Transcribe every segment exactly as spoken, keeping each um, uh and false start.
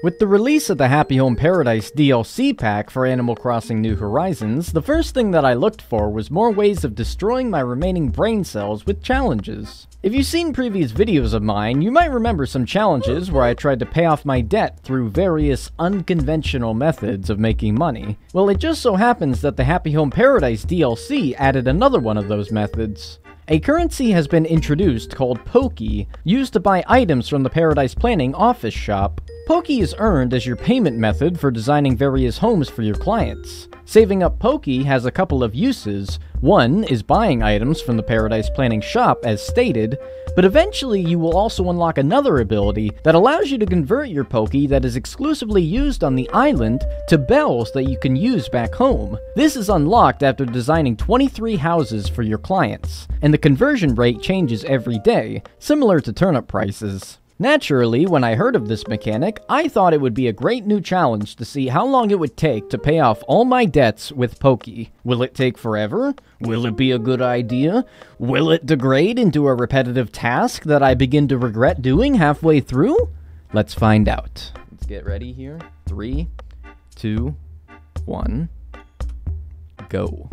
With the release of the Happy Home Paradise D L C pack for Animal Crossing New Horizons, the first thing that I looked for was more ways of destroying my remaining brain cells with challenges. If you've seen previous videos of mine, you might remember some challenges where I tried to pay off my debt through various unconventional methods of making money. Well, it just so happens that the Happy Home Paradise D L C added another one of those methods. A currency has been introduced called POKI, used to buy items from the Paradise Planning Office shop. POKI is earned as your payment method for designing various homes for your clients. Saving up POKI has a couple of uses. One is buying items from the Paradise Planning shop, as stated, but eventually you will also unlock another ability that allows you to convert your POKI that is exclusively used on the island to bells that you can use back home. This is unlocked after designing twenty-three houses for your clients, and the conversion rate changes every day, similar to turnip prices. Naturally, when I heard of this mechanic, I thought it would be a great new challenge to see how long it would take to pay off all my debts with POKI. Will it take forever? Will it be a good idea? Will it degrade into a repetitive task that I begin to regret doing halfway through? Let's find out. Let's get ready here. Three, two, one, go.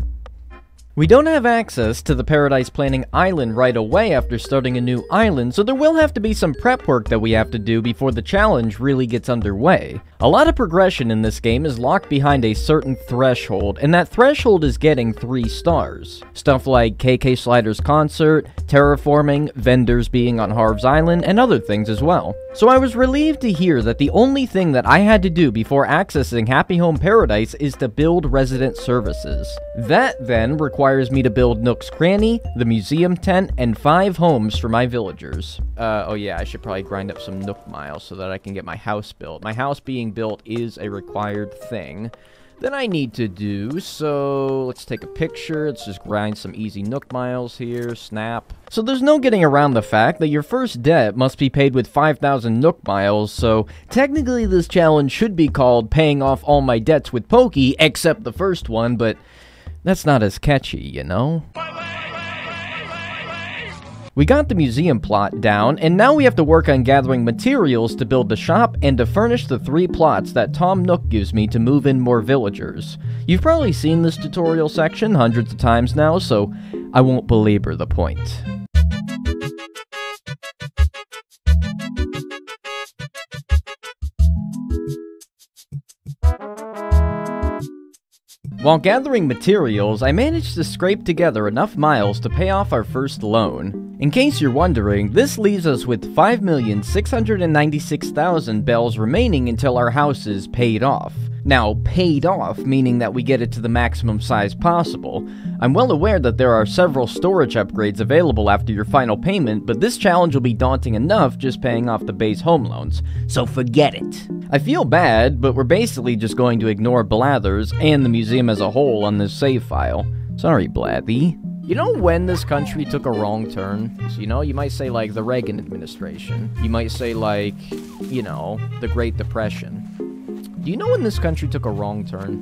We don't have access to the Paradise Planning Island right away after starting a new island, so there will have to be some prep work that we have to do before the challenge really gets underway. A lot of progression in this game is locked behind a certain threshold, and that threshold is getting three stars. Stuff like K K Slider's concert, terraforming, vendors being on Harv's Island, and other things as well. So I was relieved to hear that the only thing that I had to do before accessing Happy Home Paradise is to build Resident Services. That then requires requires me to build Nook's Cranny, the museum tent, and five homes for my villagers. Uh, oh yeah, I should probably grind up some Nook miles so that I can get my house built. My house being built is a required thing that I need to do, so let's take a picture. Let's just grind some easy Nook miles here, snap. So there's no getting around the fact that your first debt must be paid with five thousand Nook miles, so technically this challenge should be called paying off all my debts with POKI, except the first one, but that's not as catchy, you know? We got the museum plot down, and now we have to work on gathering materials to build the shop and to furnish the three plots that Tom Nook gives me to move in more villagers. You've probably seen this tutorial section hundreds of times now, so I won't belabor the point. While gathering materials, I managed to scrape together enough miles to pay off our first loan. In case you're wondering, this leaves us with five million six hundred ninety-six thousand bells remaining until our house is paid off. Now, paid off, meaning that we get it to the maximum size possible. I'm well aware that there are several storage upgrades available after your final payment, but this challenge will be daunting enough just paying off the base home loans, so forget it. I feel bad, but we're basically just going to ignore Blathers and the museum as a whole on this save file. Sorry, Blathy. You know when this country took a wrong turn? So, you know, you might say, like, the Reagan administration. You might say, like, you know, the Great Depression. Do you know when this country took a wrong turn?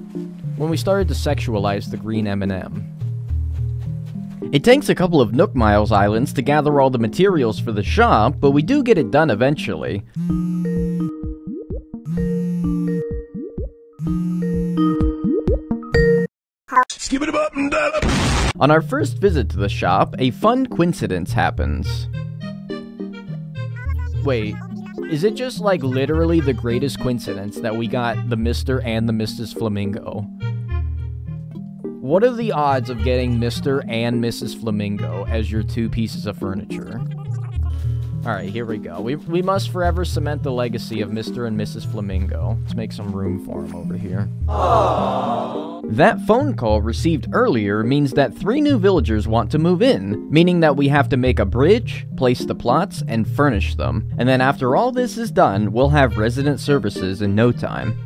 When we started to sexualize the green M and M. It takes a couple of Nook Miles Islands to gather all the materials for the shop, but we do get it done eventually. On our first visit to the shop, a fun coincidence happens. Wait. Is it just, like, literally the greatest coincidence that we got the Mister and the Missus Flamingo? What are the odds of getting Mister and Missus Flamingo as your two pieces of furniture? Alright, here we go. We, we must forever cement the legacy of Mister and Missus Flamingo. Let's make some room for him over here. Aww. That phone call received earlier means that three new villagers want to move in, meaning that we have to make a bridge, place the plots, and furnish them. And then after all this is done, we'll have Resident Services in no time.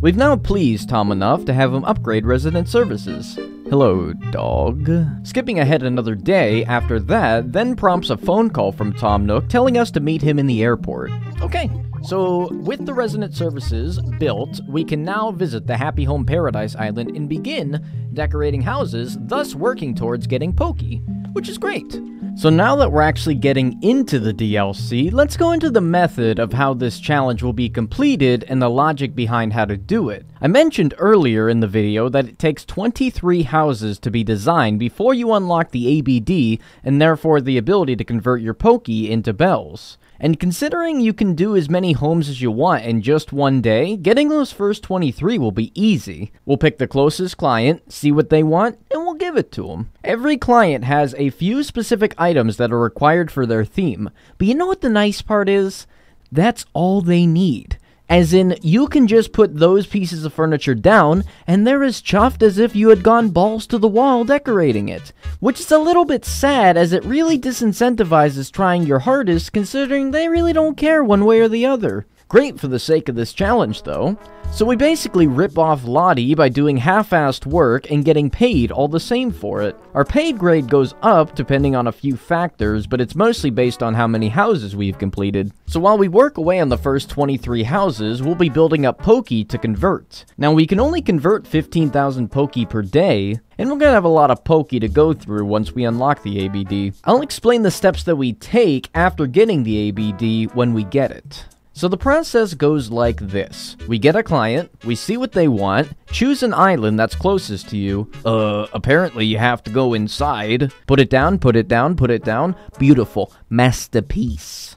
We've now pleased Tom enough to have him upgrade Resident Services. Hello, dog. Skipping ahead another day after that, then prompts a phone call from Tom Nook telling us to meet him in the airport. Okay, So, with the Resident Services built, we can now visit the Happy Home Paradise Island and begin decorating houses, thus working towards getting POKI, which is great. So now that we're actually getting into the D L C, let's go into the method of how this challenge will be completed and the logic behind how to do it. I mentioned earlier in the video that it takes twenty-three houses to be designed before you unlock the A B D and therefore the ability to convert your POKI into bells. And considering you can do as many homes as you want in just one day, getting those first twenty-three will be easy. We'll pick the closest client, see what they want, and we'll give it to them. Every client has a few specific items that are required for their theme. But you know what the nice part is? That's all they need. As in, you can just put those pieces of furniture down, and they're as chuffed as if you had gone balls to the wall decorating it. Which is a little bit sad, as it really disincentivizes trying your hardest, considering they really don't care one way or the other. Great for the sake of this challenge, though. So we basically rip off Lottie by doing half-assed work and getting paid all the same for it. Our pay grade goes up depending on a few factors, but it's mostly based on how many houses we've completed. So while we work away on the first twenty-three houses, we'll be building up POKI to convert. Now we can only convert fifteen thousand POKI per day, and we're gonna have a lot of POKI to go through once we unlock the A B D. I'll explain the steps that we take after getting the A B D when we get it. So the process goes like this. We get a client, we see what they want, choose an island that's closest to you. Uh, apparently you have to go inside. Put it down, put it down, put it down. Beautiful. Masterpiece.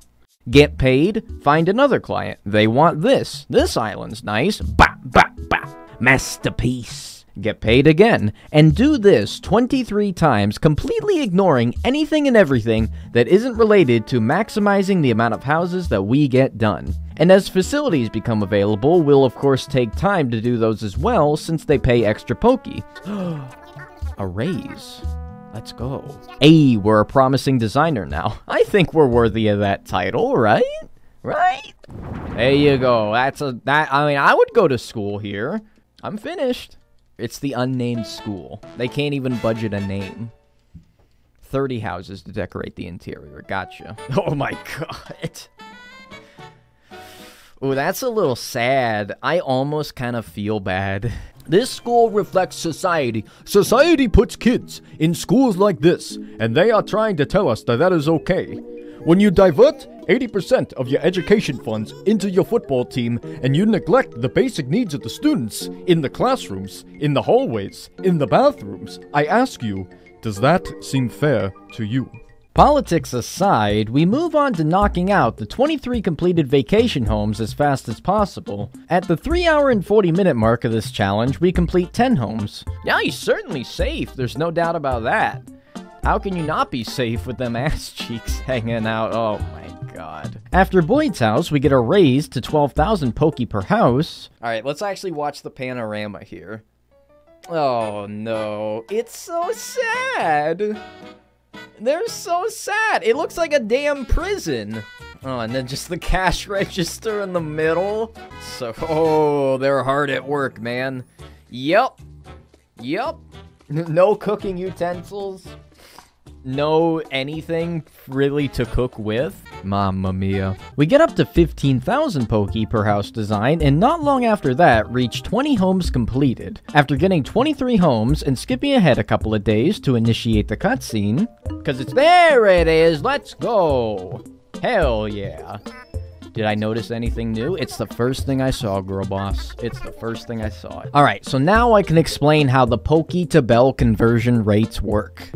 Get paid, find another client. They want this. This island's nice. Bah, bah, bah. Masterpiece. Get paid again, and do this twenty-three times, completely ignoring anything and everything that isn't related to maximizing the amount of houses that we get done. And as facilities become available, we'll of course take time to do those as well, since they pay extra POKI. A raise. Let's go. Hey, we're a promising designer now. I think we're worthy of that title, right? Right? There you go. That's a, that, I mean, I would go to school here. I'm finished. It's the unnamed school. They can't even budget a name. thirty houses to decorate the interior. Gotcha. Oh my god. Oh, that's a little sad. I almost kind of feel bad. This school reflects society. Society puts kids in schools like this, and they are trying to tell us that that is okay. When you divert eighty percent of your education funds into your football team and you neglect the basic needs of the students in the classrooms, in the hallways, in the bathrooms, I ask you, does that seem fair to you? Politics aside, we move on to knocking out the twenty-three completed vacation homes as fast as possible. At the three hour and forty minute mark of this challenge, we complete ten homes. Now you're certainly safe, there's no doubt about that. How can you not be safe with them ass cheeks hanging out? Oh my god. After Boyd's house, we get a raise to twelve thousand POKI per house. Alright, let's actually watch the panorama here. Oh no, it's so sad. They're so sad. It looks like a damn prison. Oh, and then just the cash register in the middle. So, oh, they're hard at work, man. Yep. Yep. No cooking utensils. No anything really to cook with. Mamma mia. We get up to fifteen thousand POKI per house design, and not long after that, reach twenty homes completed. After getting twenty-three homes and skipping ahead a couple of days to initiate the cutscene, because it's there it is, let's go. Hell yeah. Did I notice anything new? It's the first thing I saw, girl boss. It's the first thing I saw. All right, so now I can explain how the POKI to bell conversion rates work.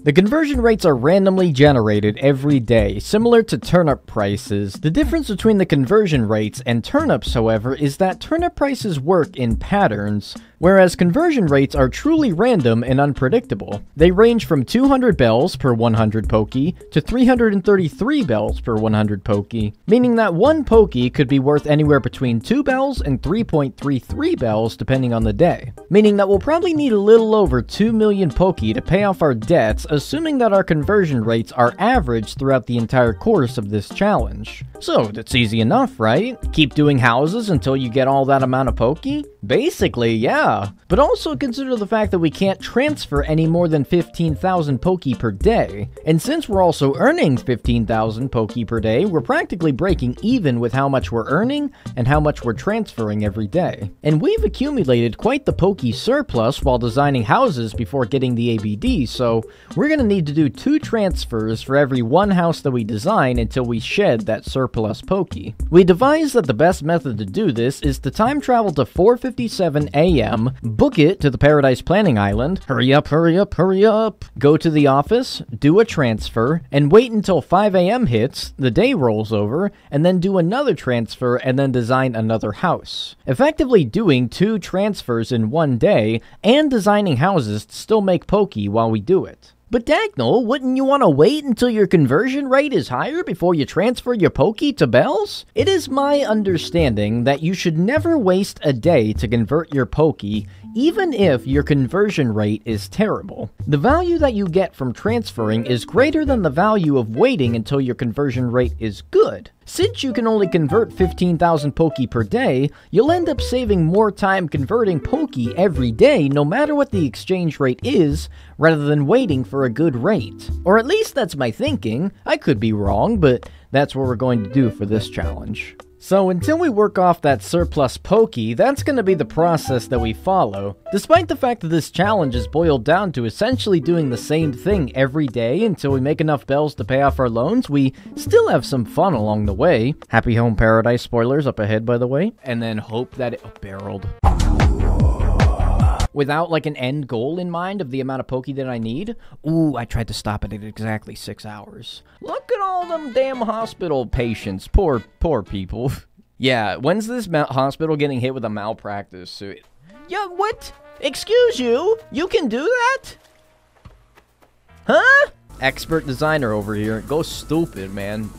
The conversion rates are randomly generated every day, similar to turnip prices. The difference between the conversion rates and turnips, however, is that turnip prices work in patterns, whereas conversion rates are truly random and unpredictable. They range from two hundred bells per one hundred POKI to three hundred thirty-three bells per one hundred POKI, meaning that one POKI could be worth anywhere between two bells and three point three three bells depending on the day, meaning that we'll probably need a little over two million POKI to pay off our debts, assuming that our conversion rates are averaged throughout the entire course of this challenge. So that's easy enough, right? Keep doing houses until you get all that amount of POKI? Basically, yeah. But also consider the fact that we can't transfer any more than fifteen thousand Poki per day. And since we're also earning fifteen thousand Poki per day, we're practically breaking even with how much we're earning and how much we're transferring every day. And we've accumulated quite the Poki surplus while designing houses before getting the A B D, so we're going to need to do two transfers for every one house that we design until we shed that surplus Poki. We devised that the best method to do this is to time travel to four fifty-seven a m, book it to the Paradise Planning Island, hurry up, hurry up, hurry up, go to the office, do a transfer, and wait until five a m hits, the day rolls over, and then do another transfer and then design another house. Effectively doing two transfers in one day, and designing houses to still make Poki while we do it. But Dagnall, wouldn't you want to wait until your conversion rate is higher before you transfer your Poki to bells? It is my understanding that you should never waste a day to convert your Poki, even if your conversion rate is terrible. The value that you get from transferring is greater than the value of waiting until your conversion rate is good. Since you can only convert fifteen thousand Poki per day, you'll end up saving more time converting Poki every day no matter what the exchange rate is, rather than waiting for a good rate. Or at least that's my thinking. I could be wrong, but that's what we're going to do for this challenge. So until we work off that surplus Poki, that's going to be the process that we follow, despite the fact that this challenge is boiled down to essentially doing the same thing every day until we make enough bells to pay off our loans. We still have some fun along the way. Happy Home Paradise spoilers up ahead, by the way, and then hope that it oh, barreled. Without like an end goal in mind of the amount of Poki that I need. Ooh, I tried to stop it at exactly six hours. Look at all them damn hospital patients. Poor, poor people. Yeah, when's this hospital getting hit with a malpractice suit? Yeah, what? Excuse you? You can do that? Huh? Expert designer over here. Go stupid, man.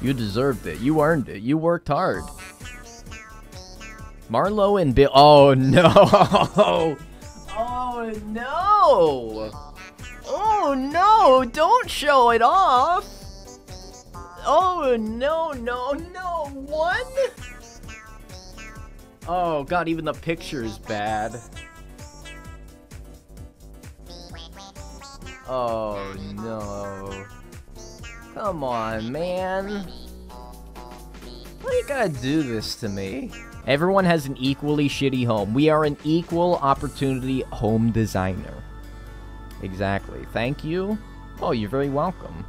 You deserved it. You earned it. You worked hard. Marlo and Bill. Oh, no. Oh, no! Oh, no! Don't show it off! Oh, no, no, no! What? Oh, God, even the picture is bad. Oh, no. Come on, man. Why you gotta do this to me? Everyone has an equally shitty home. We are an equal opportunity home designer. Exactly. Thank you. Oh, you're very welcome.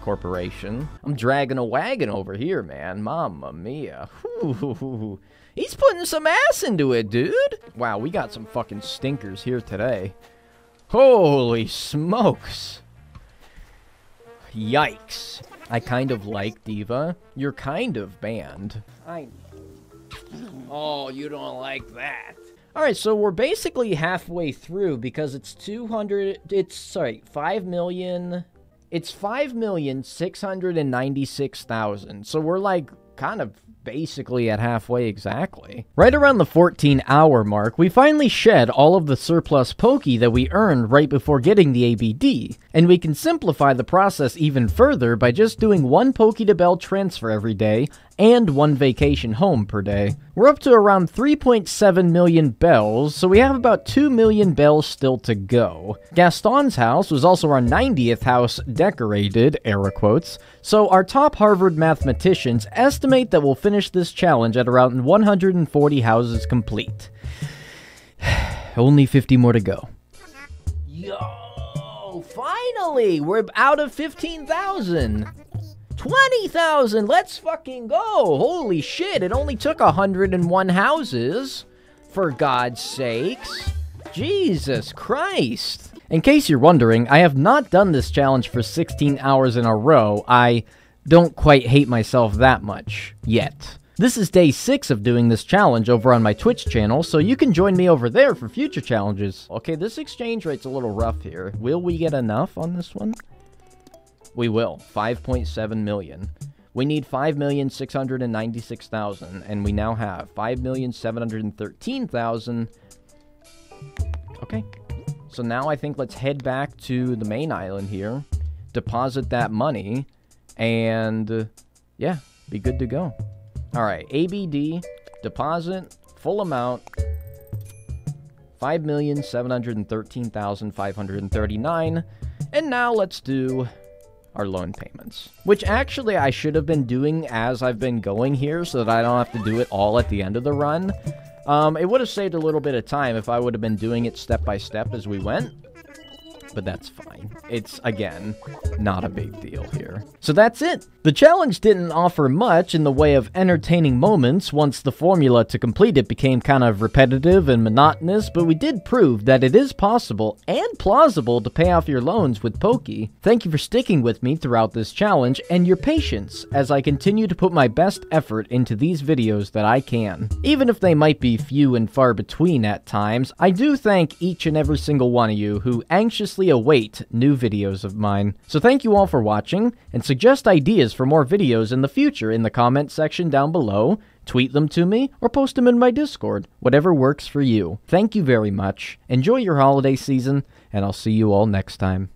Corporation. I'm dragging a wagon over here, man. Mamma mia. Ooh, he's putting some ass into it, dude. Wow, we got some fucking stinkers here today. Holy smokes. Yikes. I kind of like D.Va. You're kind of banned. I... Oh, you don't like that. Alright, so we're basically halfway through because it's two hundred... It's, sorry, five million... It's five million six hundred ninety-six thousand. So we're like, kind of basically at halfway exactly. Right around the fourteen hour mark, we finally shed all of the surplus Poki that we earned right before getting the A B D, and we can simplify the process even further by just doing one Poki to Bell transfer every day and one vacation home per day. We're up to around three point seven million bells, so we have about two million bells still to go. Gaston's house was also our ninetieth house decorated, air quotes, so our top Harvard mathematicians estimate that we'll finish this challenge at around one hundred forty houses complete. Only fifty more to go. Yo, finally! We're out of fifteen thousand! twenty thousand! Let's fucking go! Holy shit, it only took one hundred one houses. For God's sakes. Jesus Christ. In case you're wondering, I have not done this challenge for sixteen hours in a row. I don't quite hate myself that much. Yet. This is day six of doing this challenge over on my Twitch channel, so you can join me over there for future challenges. Okay, this exchange rate's a little rough here. Will we get enough on this one? We will. five point seven million. We need five million six hundred ninety-six thousand, and we now have five million seven hundred thirteen thousand. Okay. So now I think let's head back to the main island here, deposit that money, and uh, yeah, be good to go. All right, A B D, deposit, full amount, five million seven hundred thirteen thousand five hundred thirty-nine dollars. And now let's do our loan payments, which actually I should have been doing as I've been going here so that I don't have to do it all at the end of the run. Um, it would have saved a little bit of time if I would have been doing it step by step as we went, but that's fine. It's, again, not a big deal here. So that's it. The challenge didn't offer much in the way of entertaining moments once the formula to complete it became kind of repetitive and monotonous, but we did prove that it is possible and plausible to pay off your loans with POKI. Thank you for sticking with me throughout this challenge and your patience as I continue to put my best effort into these videos that I can. Even if they might be few and far between at times, I do thank each and every single one of you who anxiously await new videos of mine. So thank you all for watching, and suggest ideas for more videos in the future in the comment section down below, tweet them to me, or post them in my Discord, whatever works for you. Thank you very much, enjoy your holiday season, and I'll see you all next time.